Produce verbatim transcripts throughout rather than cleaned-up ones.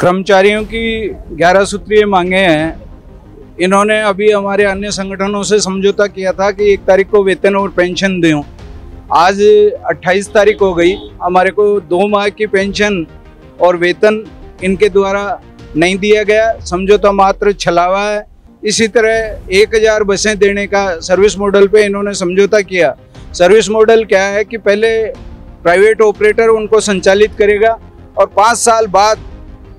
कर्मचारियों की ग्यारह सूत्रीय मांगे हैं। इन्होंने अभी हमारे अन्य संगठनों से समझौता किया था कि एक तारीख को वेतन और पेंशन दें। आज अट्ठाईस तारीख हो गई, हमारे को दो माह की पेंशन और वेतन इनके द्वारा नहीं दिया गया, समझौता मात्र छलावा है। इसी तरह एक हज़ार बसें देने का सर्विस मॉडल पे इन्होंने समझौता किया। सर्विस मॉडल क्या है कि पहले प्राइवेट ऑपरेटर उनको संचालित करेगा और पाँच साल बाद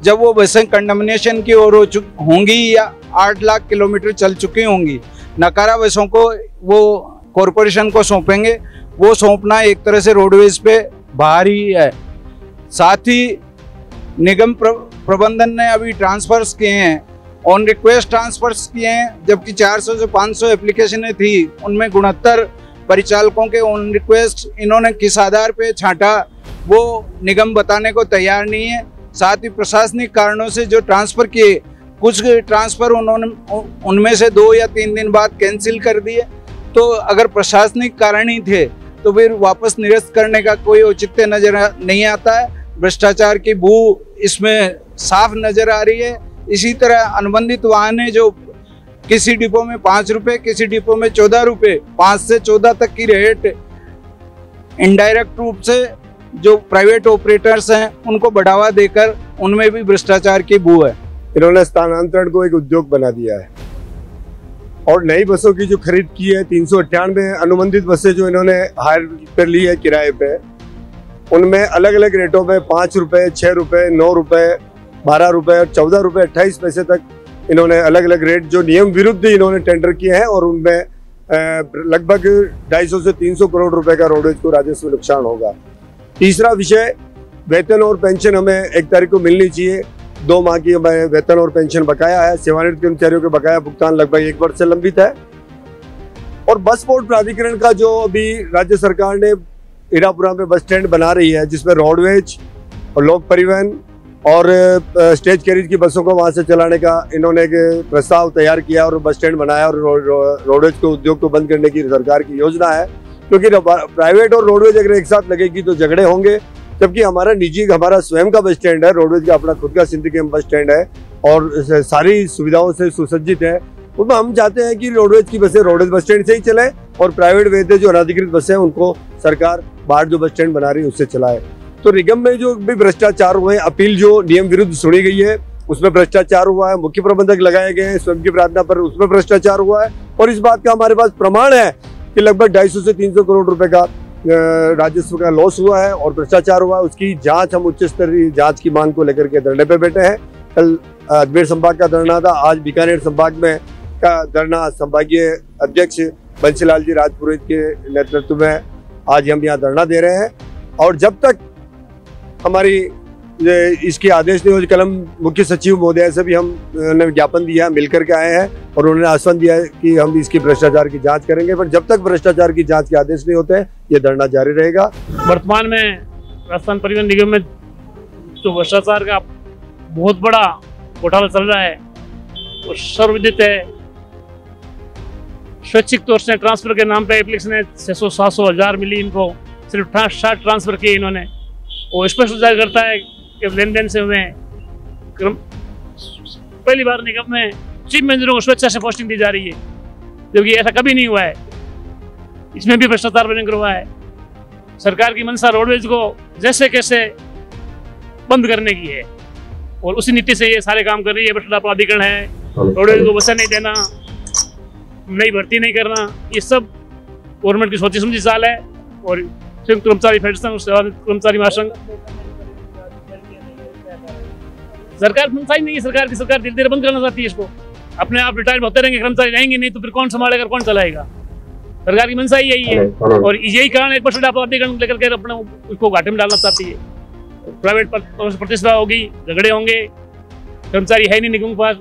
जब वो बसें कंडमनेशन की ओर हो चुकी होंगी या आठ लाख किलोमीटर चल चुकी होंगी, नकारा बसों को वो कॉरपोरेशन को सौंपेंगे। वो सौंपना एक तरह से रोडवेज पे भारी ही है। साथ ही निगम प्रबंधन ने अभी ट्रांसफर्स किए हैं, ऑन रिक्वेस्ट ट्रांसफर्स किए हैं, जबकि चार सौ से पाँच सौ एप्लीकेशनें थी, उनमें गुणहत्तर परिचालकों के ऑन रिक्वेस्ट इन्होंने किस आधार पे छांटा वो निगम बताने को तैयार नहीं है। साथ ही प्रशासनिक कारणों से जो ट्रांसफ़र किए, कुछ ट्रांसफ़र उन्होंने उनमें से दो या तीन दिन बाद कैंसिल कर दिए। तो अगर प्रशासनिक कारण ही थे तो फिर वापस निरस्त करने का कोई औचित्य नजर नहीं आता है। भ्रष्टाचार की बू इसमें साफ नज़र आ रही है। इसी तरह अनुबंधित वाहनें जो किसी डिपो में पाँच रुपये, किसी डिपो में चौदह रुपये, पाँच से चौदह तक की रेट इनडायरेक्ट रूप से जो प्राइवेट ऑपरेटर्स हैं उनको बढ़ावा देकर उनमें भी भ्रष्टाचार की बू है। इन्होंने स्थानांतरण को एक उद्योग बना दिया है और नई बसों की जो खरीद की है तीन सौ अट्ठानवे अनुबंधित बसें जो इन्होंने हायर पर ली है किराए पे, उनमें अलग अलग रेटों में पाँच रुपये, छः रुपये, नौ रुपये, बारह रुपये और चौदह रुपये अट्ठाईस पैसे तक इन्होंने अलग अलग रेट जो नियम विरुद्ध इन्होंने टेंडर किए हैं और उनमें लगभग ढाई सौ से तीन सौ करोड़ रुपए का रोडवेज को राजस्व नुकसान होगा। तीसरा विषय, वेतन और पेंशन हमें एक तारीख को मिलनी चाहिए। दो माह की हमें वेतन और पेंशन बकाया है। सेवानिवृत्त कर्मचारियों के बकाया भुगतान लगभग एक वर्ष से लंबित है। और बस बोर्ड प्राधिकरण का जो अभी राज्य सरकार ने इरापुरा में बस स्टैंड बना रही है, जिसमें रोडवेज और लोक परिवहन और स्टेज कैरिज की बसों को वहाँ से चलाने का इन्होंने एक प्रस्ताव तैयार किया और बस स्टैंड बनाया और रोडवेज को उद्योग को बंद करने की सरकार की योजना है। क्योंकि प्राइवेट और रोडवेज अगर एक साथ लगेगी तो झगड़े होंगे, जबकि हमारा निजी हमारा स्वयं का बस स्टैंड है, रोडवेज का अपना खुद का सिंडिकेट बस स्टैंड है और सारी सुविधाओं से सुसज्जित है। उसमें हम चाहते हैं कि रोडवेज की बसें रोडवेज बस स्टैंड से ही चलें और प्राइवेट वेदे जो अनाधिकृत बसें उनको सरकार बाहर जो बस स्टैंड बना रही है उससे चलाए। तो निगम में जो भी भ्रष्टाचार हुए हैं, अपील जो नियम विरुद्ध सुनी गई है उसमें भ्रष्टाचार हुआ है, मुख्य प्रबंधक लगाए गए हैं स्वयं की प्रार्थना पर, उसमें भ्रष्टाचार हुआ है। और इस बात का हमारे पास प्रमाण है कि लगभग ढाई सौ से तीन सौ करोड़ रुपए का राजस्व का लॉस हुआ है और भ्रष्टाचार हुआ है। उसकी जाँच, हम उच्च स्तरीय जाँच की मांग को लेकर के धरने पर बैठे हैं। कल अजमेर संभाग का धरना था, आज बीकानेर संभाग में का धरना संभागीय अध्यक्ष बंसीलाल जी राजपुरोहित के नेतृत्व में आज हम यहाँ धरना दे रहे हैं। और जब तक हमारी इसके आदेश नहीं हो, कलम मुख्य सचिव महोदय से भी हमने ज्ञापन दिया, मिलकर के आए हैं और उन्होंने आश्वासन दिया है कि हम इसकी भ्रष्टाचार की जांच करेंगे, पर जब तक भ्रष्टाचार की जांच के आदेश नहीं होते ये धरना जारी रहेगा। वर्तमान में राजस्थान परिवहन निगम में जो भ्रष्टाचार का बहुत बड़ा घोटाला चल रहा है वो सर्वविदित है। स्वैच्छिक तौर से ट्रांसफर के नाम पे एप्लीकेशन है, छः सौ सात सौ हज़ार मिली इनको, सिर्फ साठ ट्रांसफर किए इन्होंने। वो स्पष्ट जाहिर करता है कि लेन देन से हुए हैं। पहली बार निगम में चीफ मैनेजरों को स्वेच्छा से पोस्टिंग दी जा रही है, जबकि ऐसा कभी नहीं हुआ है। इसमें भी भ्रष्टाचार बनकर हुआ है। सरकार की मंशा रोडवेज को जैसे कैसे बंद करने की है और उसी नीति से ये सारे काम कर रही है। बसला प्राधिकरण है, रोडवेज को बसें नहीं देना, नई भर्ती नहीं करना, ये सब गवर्नमेंट की सोची समझी चाल है। और संयुक्त कर्मचारी कर्मचारी महासंघ सरकार ही नहीं है। सरकार की सरकार धीरे धीरे बंद करना चाहती है इसको। अपने आप रिटायर होते रहेंगे कर्मचारी, रहेंगे नहीं तो फिर कौन संभालेगा, कौन चलाएगा? सरकार की मंशा ही यही है और यही कारण एक बसला प्राधिकरण लेकर के अपने उसको घाटे में डालना चाहती है। प्राइवेट प्रतिस्पर्धा होगी, झगड़े होंगे, कर्मचारी है नहीं निगम के पास।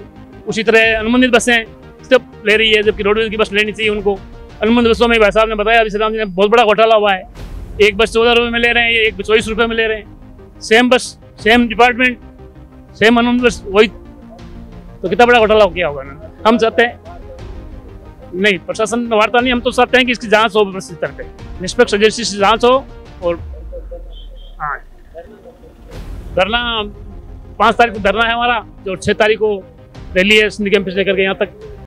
उसी तरह अनुबंधित बसें सब ले रही है, जबकि रोडवेज की बस लेनी चाहिए उनको। अनुबंधित बसों में भाई साहब ने बताया अभी राम जी ने, बहुत बड़ा घोटाला हुआ है। एक बस चौदह रुपये में ले रहे हैं, एक चौबीस रुपये में ले रहे हैं। सेम बस, सेम डिपार्टमेंट, सेम अनुबंधित बस, वही तो कितना बड़ा घोटाला हो गया होगा ना। हम चाहते हैं नहीं प्रशासन वार्ता नहीं, हम तो चाहते हैं कि इसकी जाँच हो, बस इस तरह पर निष्पक्ष एजेंसी से जाँच हो। और हाँ, धरना पाँच तारीख को धरना है हमारा, जो छह तारीख को रैली है निगम से लेकर के यहाँ तक।